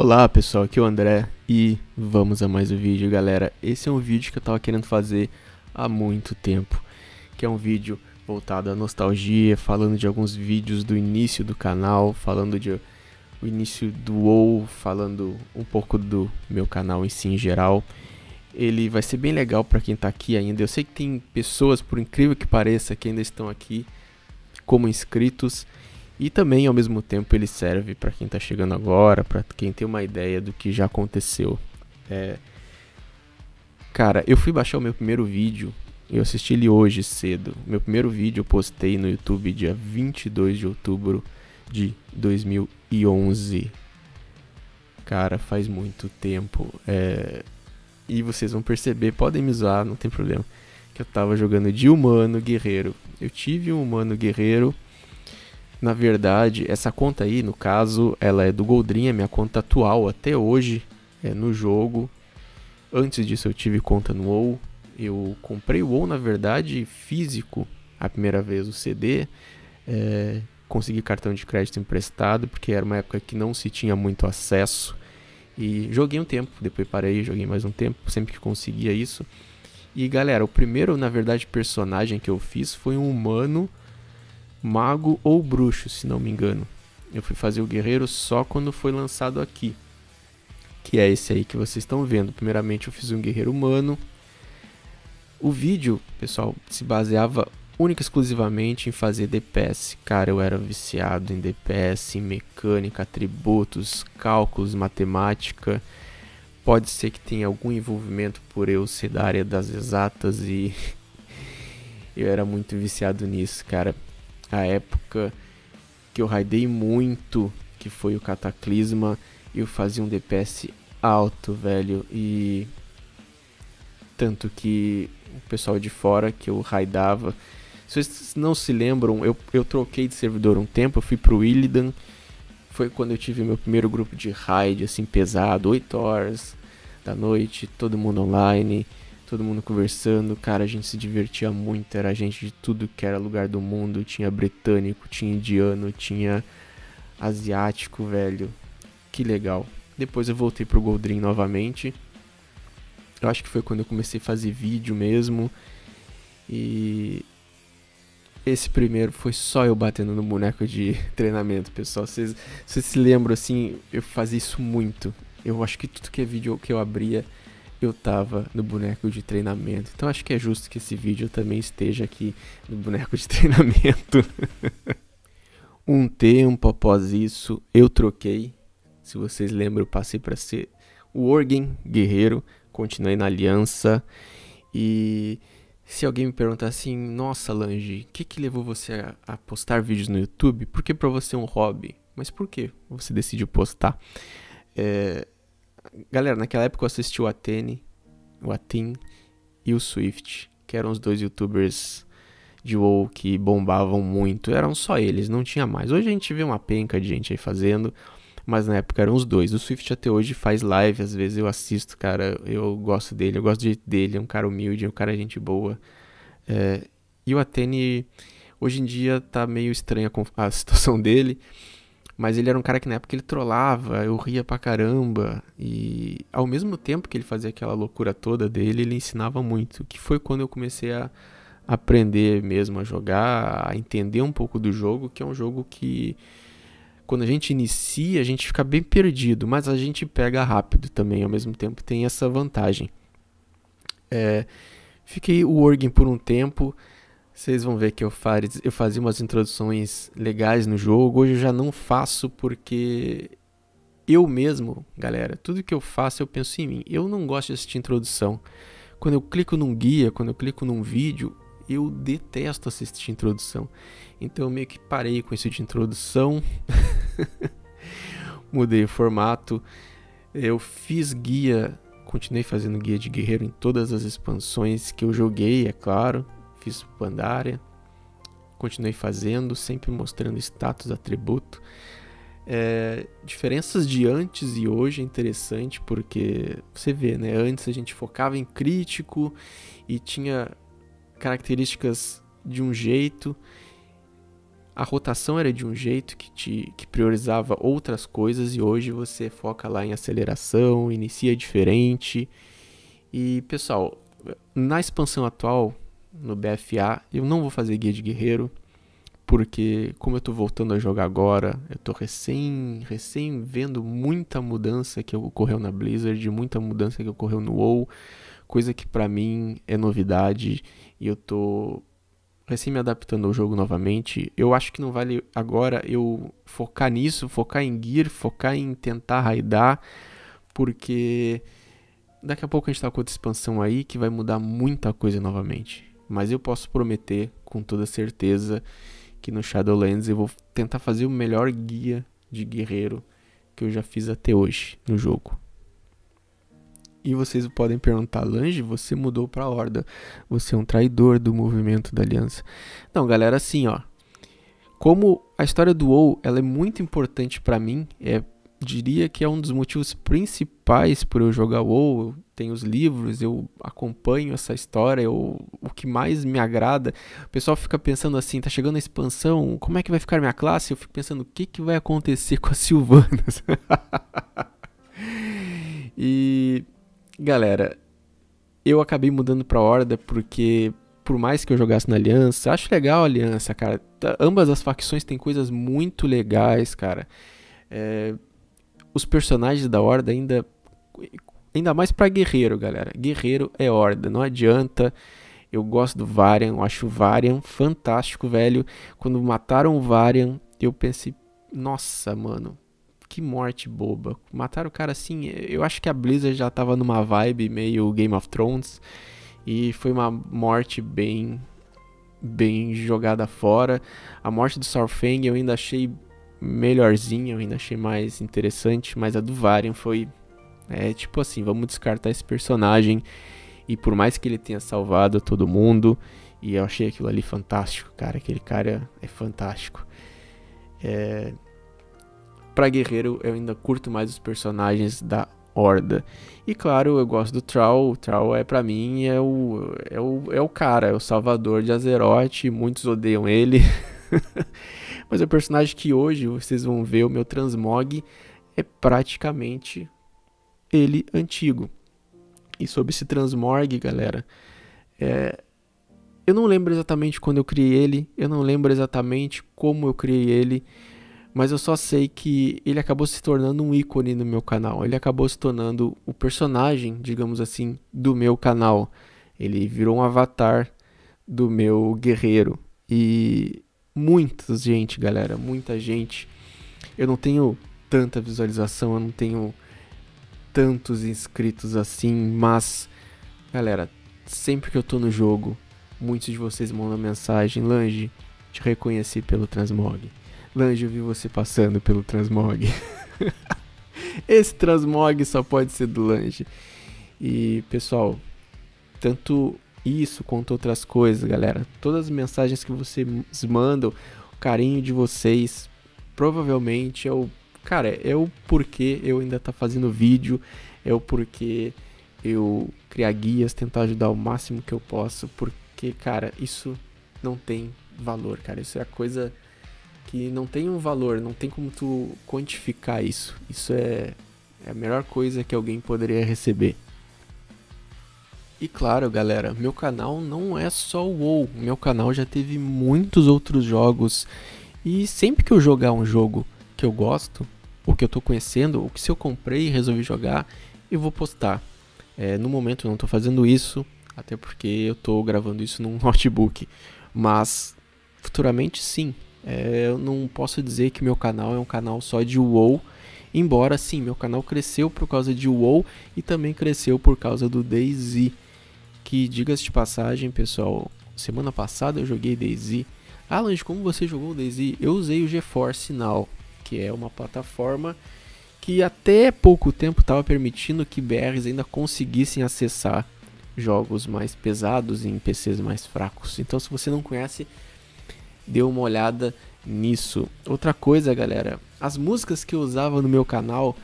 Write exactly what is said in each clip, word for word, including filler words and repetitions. Olá pessoal, aqui é o André e vamos a mais um vídeo, galera. Esse é um vídeo que eu tava querendo fazer há muito tempo, que é um vídeo voltado à nostalgia, falando de alguns vídeos do início do canal, falando de o início do WoW, falando um pouco do meu canal em si em geral. Ele vai ser bem legal para quem tá aqui ainda. Eu sei que tem pessoas, por incrível que pareça, que ainda estão aqui como inscritos. E também, ao mesmo tempo, ele serve para quem está chegando agora, para quem tem uma ideia do que já aconteceu. É... Cara, eu fui baixar o meu primeiro vídeo, eu assisti ele hoje cedo. Meu primeiro vídeo eu postei no YouTube dia vinte e dois de outubro de dois mil e onze. Cara, faz muito tempo. É... E vocês vão perceber, podem me zoar, não tem problema, que eu tava jogando de humano guerreiro. Eu tive um humano guerreiro. Na verdade, essa conta aí, no caso, ela é do Goldrim, é minha conta atual até hoje, é no jogo. Antes disso eu tive conta no WoW, eu comprei o WoW, na verdade, físico, a primeira vez o C D, é, consegui cartão de crédito emprestado, porque era uma época que não se tinha muito acesso, e joguei um tempo, depois parei, joguei mais um tempo, sempre que conseguia isso. E galera, o primeiro, na verdade, personagem que eu fiz foi um humano, mago ou bruxo, se não me engano. Eu fui fazer o guerreiro só quando foi lançado aqui, que é esse aí que vocês estão vendo. Primeiramente eu fiz um guerreiro humano. O vídeo, pessoal, se baseava única e exclusivamente em fazer D P S. Cara, eu era viciado em D P S, em mecânica, atributos, cálculos, matemática. Pode ser que tenha algum envolvimento por eu ser da área das exatas e eu era muito viciado nisso, cara. A época que eu raidei muito, que foi o Cataclisma, eu fazia um D P S alto, velho. E tanto que o pessoal de fora que eu raidava... Se vocês não se lembram, eu, eu troquei de servidor um tempo, eu fui pro Illidan. Foi quando eu tive meu primeiro grupo de raid, assim, pesado, oito horas da noite, todo mundo online, todo mundo conversando, cara, a gente se divertia muito, era gente de tudo que era lugar do mundo, tinha britânico, tinha indiano, tinha asiático, velho, que legal. Depois eu voltei pro Goldrim novamente, eu acho que foi quando eu comecei a fazer vídeo mesmo, e esse primeiro foi só eu batendo no boneco de treinamento, pessoal, vocês se lembram, assim, eu fazia isso muito, eu acho que tudo que é vídeo que eu abria, eu tava no boneco de treinamento. Então acho que é justo que esse vídeo também esteja aqui no boneco de treinamento. Um tempo após isso, eu troquei. Se vocês lembram, eu passei para ser o Orgen, guerreiro. Continuei na aliança. E se alguém me perguntar assim, nossa Lange, o que que levou você a, a postar vídeos no YouTube? Porque pra você é um hobby. Mas por que você decidiu postar? É... Galera, naquela época eu assisti o Atene, o Atene e o Swift, que eram os dois youtubers de WoW que bombavam muito. Eram só eles, não tinha mais. Hoje a gente vê uma penca de gente aí fazendo, mas na época eram os dois. O Swift até hoje faz live, às vezes eu assisto, cara. Eu gosto dele, eu gosto do jeito dele. É um cara humilde, é um cara gente boa. É, e o Atene, hoje em dia tá meio estranha a situação dele. Mas ele era um cara que na época ele trollava, eu ria pra caramba. E ao mesmo tempo que ele fazia aquela loucura toda dele, ele ensinava muito. Que foi quando eu comecei a aprender mesmo a jogar, a entender um pouco do jogo. Que é um jogo que quando a gente inicia, a gente fica bem perdido. Mas a gente pega rápido também, ao mesmo tempo tem essa vantagem. É, fiquei o Orgen por um tempo... Vocês vão ver que eu, faz, eu fazia umas introduções legais no jogo. Hoje eu já não faço porque eu mesmo, galera, tudo que eu faço eu penso em mim. Eu não gosto de assistir introdução. Quando eu clico num guia, quando eu clico num vídeo, eu detesto assistir introdução. Então eu meio que parei com isso de introdução. Mudei o formato. Eu fiz guia, continuei fazendo guia de guerreiro em todas as expansões que eu joguei, é claro. Fiz Pandaria, continuei fazendo, sempre mostrando status, atributo. É, diferenças de antes e hoje é interessante porque você vê, né? Antes a gente focava em crítico e tinha características de um jeito. a rotação era de um jeito que, te, que priorizava outras coisas, e hoje você foca lá em aceleração, inicia diferente. E pessoal, na expansão atual, no B F A, eu não vou fazer guia de guerreiro, porque como eu tô voltando a jogar agora, eu tô recém, recém vendo muita mudança que ocorreu na Blizzard, muita mudança que ocorreu no WoW, coisa que pra mim é novidade, e eu tô recém me adaptando ao jogo novamente. Eu acho que não vale agora eu focar nisso, focar em gear, focar em tentar raidar, porque daqui a pouco a gente tá com outra expansão aí que vai mudar muita coisa novamente. Mas eu posso prometer com toda certeza que no Shadowlands eu vou tentar fazer o melhor guia de guerreiro que eu já fiz até hoje no jogo. E vocês podem perguntar: Lange, você mudou pra Horda, você é um traidor do movimento da aliança. Não, galera, assim, ó, como a história do WoW, ela é muito importante pra mim, é, diria que é um dos motivos principais por eu jogar WoW. Eu tenho os livros, eu acompanho essa história, eu, o que mais me agrada. O pessoal fica pensando assim: tá chegando a expansão, como é que vai ficar minha classe? Eu fico pensando: o que, que vai acontecer com as Silvanas? E galera, eu acabei mudando pra Horda porque, por mais que eu jogasse na Aliança, acho legal a Aliança, cara. Ambas as facções têm coisas muito legais, cara. É, os personagens da Horda ainda... Ainda mais pra guerreiro, galera. Guerreiro é Horda, não adianta. Eu gosto do Varian, eu acho o Varian fantástico, velho. Quando mataram o Varian, eu pensei... Nossa, mano... Que morte boba. Mataram o cara assim... Eu acho que a Blizzard já tava numa vibe meio Game of Thrones. E foi uma morte bem... Bem jogada fora. A morte do Saurfang eu ainda achei melhorzinha. Eu ainda achei mais interessante. Mas a do Varian foi... É tipo assim, vamos descartar esse personagem. E por mais que ele tenha salvado todo mundo... E eu achei aquilo ali fantástico, cara. Aquele cara é fantástico. É... Pra guerreiro eu ainda curto mais os personagens da Horda. E claro, eu gosto do Troll. O Troll é, pra mim, é o, é o, é o cara, é o salvador de Azeroth. Muitos odeiam ele. Mas é o personagem que hoje vocês vão ver, o meu transmog, é praticamente ele antigo. E sobre esse transmog, galera, é... eu não lembro exatamente quando eu criei ele, eu não lembro exatamente como eu criei ele, mas eu só sei que ele acabou se tornando um ícone no meu canal. Ele acabou se tornando o personagem, digamos assim, do meu canal. Ele virou um avatar do meu guerreiro. E muita gente, galera, muita gente. Eu não tenho tanta visualização, eu não tenho tantos inscritos assim, mas, galera, sempre que eu tô no jogo, muitos de vocês mandam mensagem: Lange, te reconheci pelo transmog. Lange, eu vi você passando pelo transmog. Esse transmog só pode ser do Lange. E, pessoal, tanto isso quanto outras coisas, galera, todas as mensagens que vocês mandam, o carinho de vocês, provavelmente é o... Cara, é o porquê eu ainda tá fazendo vídeo, é o porquê eu criar guias, tentar ajudar o máximo que eu posso, porque, cara, isso não tem valor, cara. Isso é a coisa... que não tem um valor, não tem como tu quantificar isso. Isso é, é a melhor coisa que alguém poderia receber. E claro, galera, meu canal não é só o WoW. Meu canal já teve muitos outros jogos. E sempre que eu jogar um jogo que eu gosto, ou que eu tô conhecendo, ou que se eu comprei e resolvi jogar, eu vou postar. É, no momento eu não tô fazendo isso, até porque eu tô gravando isso num notebook. Mas futuramente sim. É, eu não posso dizer que meu canal é um canal só de WoW, embora sim, meu canal cresceu por causa de WoW e também cresceu por causa do DayZ, que, diga-se de passagem, pessoal, semana passada eu joguei DayZ. Ah, Lange, como você jogou DayZ? Eu usei o GeForce Now, que é uma plataforma que até pouco tempo estava permitindo que B Rs ainda conseguissem acessar jogos mais pesados em P Cs mais fracos. Então, se você não conhece, dê uma olhada nisso. Outra coisa, galera, as músicas que eu usava no meu canal,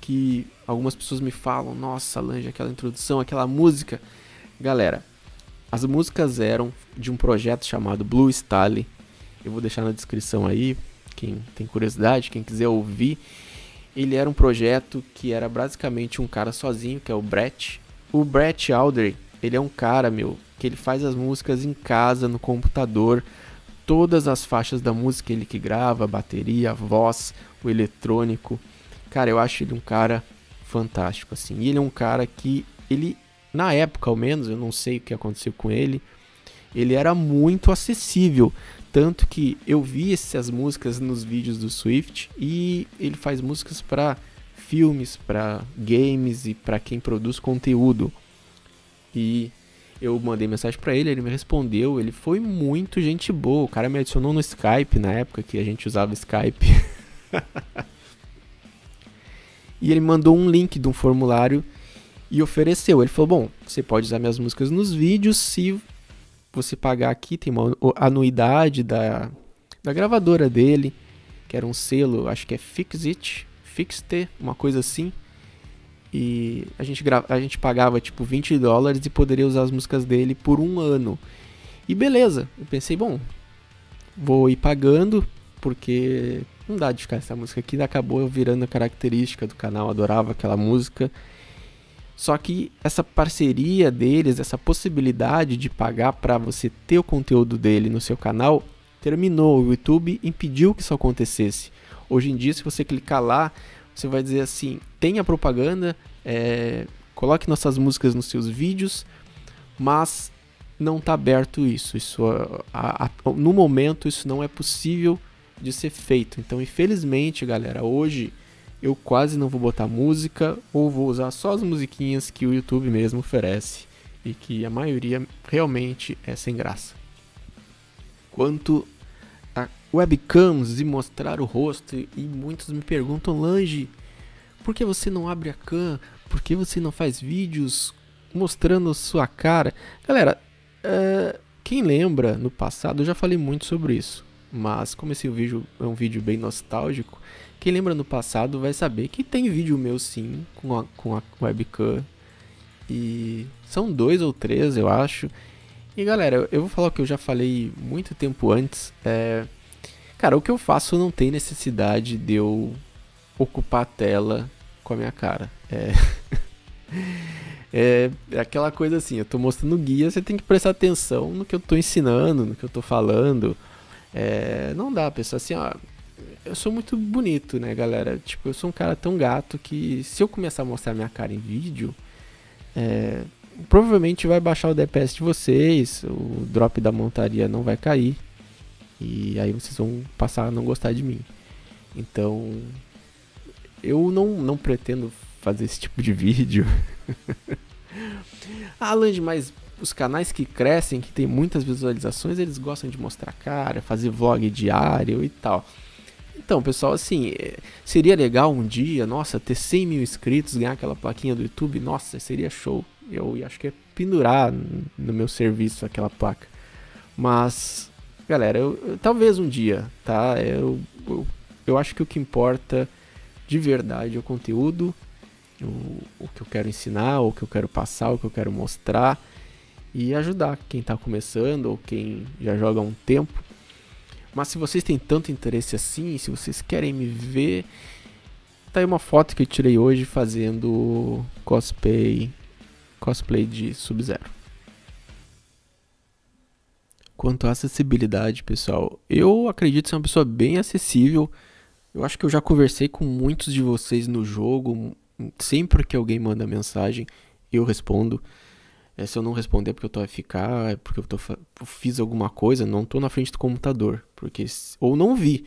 que algumas pessoas me falam: nossa, Lange, aquela introdução, aquela música. Galera, as músicas eram de um projeto chamado BlueStahli. eu vou deixar na descrição aí, quem tem curiosidade, quem quiser ouvir. Ele era um projeto que era basicamente um cara sozinho, que é o Brett. O Brett Alder, ele é um cara, meu, que ele faz as músicas em casa, no computador. Todas as faixas da música ele que grava, a bateria, a voz, o eletrônico. Cara, eu acho ele um cara fantástico, assim. E ele é um cara que, ele, na época ao menos, eu não sei o que aconteceu com ele, ele era muito acessível. Tanto que eu vi essas músicas nos vídeos do Swift, e ele faz músicas para filmes, para games e para quem produz conteúdo. E eu mandei mensagem para ele, ele me respondeu, ele foi muito gente boa. O cara me adicionou no Skype, na época que a gente usava Skype. E ele mandou um link de um formulário e ofereceu. Ele falou, bom, você pode usar minhas músicas nos vídeos se você pagar aqui, tem uma anuidade da, da gravadora dele, que era um selo, acho que é Fixit, Fixit, uma coisa assim. E a gente, grava, a gente pagava tipo vinte dólares e poderia usar as músicas dele por um ano. E beleza, eu pensei, bom, vou ir pagando, porque não dá de ficar essa música aqui. Acabou virando a característica do canal, adorava aquela música. Só que essa parceria deles, essa possibilidade de pagar para você ter o conteúdo dele no seu canal, terminou. O YouTube impediu que isso acontecesse. Hoje em dia, se você clicar lá, você vai dizer assim, tenha propaganda, é, coloque nossas músicas nos seus vídeos, mas não está aberto isso. Isso a, a, no momento, isso não é possível de ser feito. Então, infelizmente, galera, hoje eu quase não vou botar música, ou vou usar só as musiquinhas que o YouTube mesmo oferece, e que a maioria realmente é sem graça. Quanto a webcams e mostrar o rosto, e muitos me perguntam, Lange, por que você não abre a cam? Por que você não faz vídeos mostrando sua cara? Galera, uh, quem lembra, no passado eu já falei muito sobre isso, mas como esse vídeo é um vídeo bem nostálgico, quem lembra no passado vai saber que tem vídeo meu sim, com a, com a webcam, e são dois ou três, eu acho. E galera, eu vou falar o que eu já falei muito tempo antes, é... cara, o que eu faço não tem necessidade de eu ocupar a tela com a minha cara, é... é aquela coisa assim, eu tô mostrando guia, você tem que prestar atenção no que eu tô ensinando, no que eu tô falando, é... não dá, pessoal, assim, ó... Eu sou muito bonito, né, galera? Tipo, eu sou um cara tão gato que se eu começar a mostrar minha cara em vídeo, é, provavelmente vai baixar o D P S de vocês, o drop da montaria não vai cair, e aí vocês vão passar a não gostar de mim. Então, eu não, não pretendo fazer esse tipo de vídeo. Ah, Lange, mas os canais que crescem, que tem muitas visualizações, eles gostam de mostrar cara, fazer vlog diário e tal. Então, pessoal, assim, seria legal um dia, nossa, ter cem mil inscritos, ganhar aquela plaquinha do YouTube, nossa, seria show. Eu acho que é pendurar no meu serviço aquela placa. Mas, galera, eu, eu, talvez um dia, tá? Eu, eu, eu acho que o que importa de verdade é o conteúdo, o, o que eu quero ensinar, o que eu quero passar, o que eu quero mostrar, e ajudar quem tá começando ou quem já joga há um tempo. Mas se vocês têm tanto interesse assim, se vocês querem me ver, tá aí uma foto que eu tirei hoje fazendo cosplay, cosplay de Sub-Zero. Quanto à acessibilidade, pessoal, eu acredito ser uma pessoa bem acessível. Eu acho que eu já conversei com muitos de vocês no jogo, sempre que alguém manda mensagem, eu respondo. É, se eu não responder é porque eu tô A F K, é porque eu, tô, eu fiz alguma coisa, não tô na frente do computador, porque ou não vi,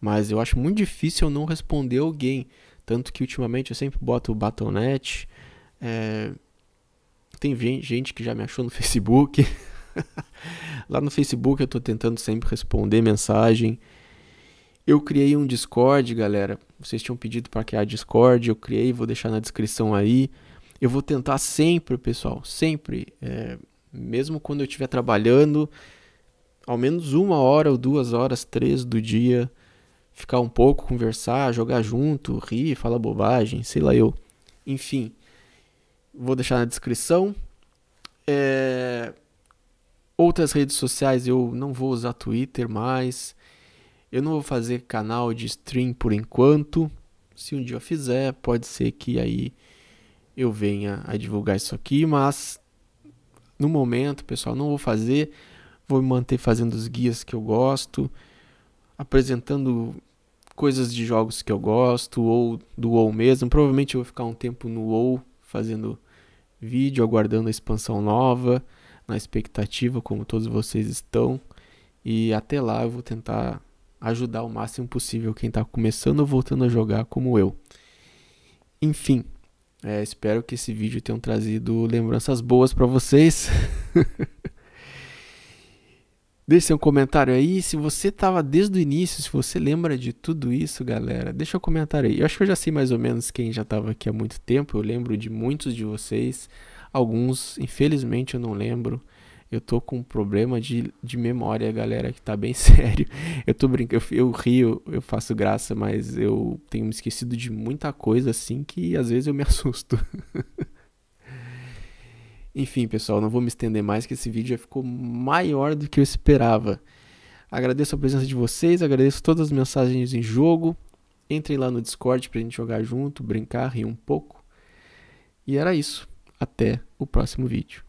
mas eu acho muito difícil eu não responder alguém, tanto que ultimamente eu sempre boto o Battlenet, é, tem gente que já me achou no Facebook, lá no Facebook eu tô tentando sempre responder mensagem. Eu criei um Discord, galera, vocês tinham pedido para criar Discord, eu criei, vou deixar na descrição aí. Eu vou tentar sempre, pessoal, sempre, é, mesmo quando eu estiver trabalhando, ao menos uma hora ou duas horas, três do dia, ficar um pouco, conversar, jogar junto, rir, falar bobagem, sei lá eu. Enfim, vou deixar na descrição. É, outras redes sociais eu não vou usar Twitter mais, Eu não vou fazer canal de stream por enquanto. Se um dia eu fizer, pode ser que aí eu venha a divulgar isso aqui, mas no momento, pessoal, não vou fazer. Vou me manter fazendo os guias que eu gosto, apresentando coisas de jogos que eu gosto, ou do WoW mesmo. Provavelmente eu vou ficar um tempo no WoW fazendo vídeo, aguardando a expansão nova, na expectativa, como todos vocês estão. E até lá eu vou tentar ajudar o máximo possível quem está começando ou voltando a jogar como eu. Enfim, é, espero que esse vídeo tenha trazido lembranças boas para vocês. Deixe um comentário aí, se você estava desde o início, se você lembra de tudo isso, galera, deixa um comentário aí. Eu acho que eu já sei mais ou menos quem já estava aqui há muito tempo, eu lembro de muitos de vocês, alguns, infelizmente, eu não lembro. Eu tô com um problema de, de memória, galera, que tá bem sério. Eu tô brincando, eu, eu rio, eu faço graça, mas eu tenho me esquecido de muita coisa, assim, que às vezes eu me assusto. Enfim, pessoal, não vou me estender mais, que esse vídeo já ficou maior do que eu esperava. Agradeço a presença de vocês, agradeço todas as mensagens em jogo. Entrem lá no Discord pra gente jogar junto, brincar, rir um pouco. E era isso. Até o próximo vídeo.